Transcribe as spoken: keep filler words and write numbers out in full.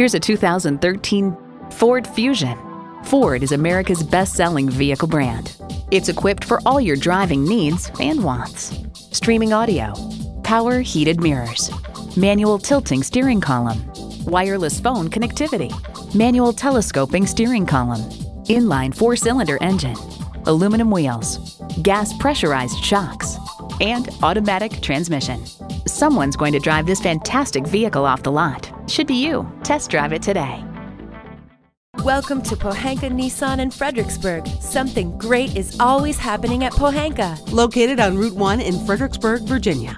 Here's a two thousand thirteen Ford Fusion. Ford is America's best-selling vehicle brand. It's equipped for all your driving needs and wants. Streaming audio, power heated mirrors, manual tilting steering column, wireless phone connectivity, manual telescoping steering column, inline four-cylinder engine, aluminum wheels, gas pressurized shocks, and automatic transmission. Someone's going to drive this fantastic vehicle off the lot. Should be you. Test drive it today. Welcome to Pohanka Nissan in Fredericksburg. Something great is always happening at Pohanka. Located on Route one in Fredericksburg, Virginia.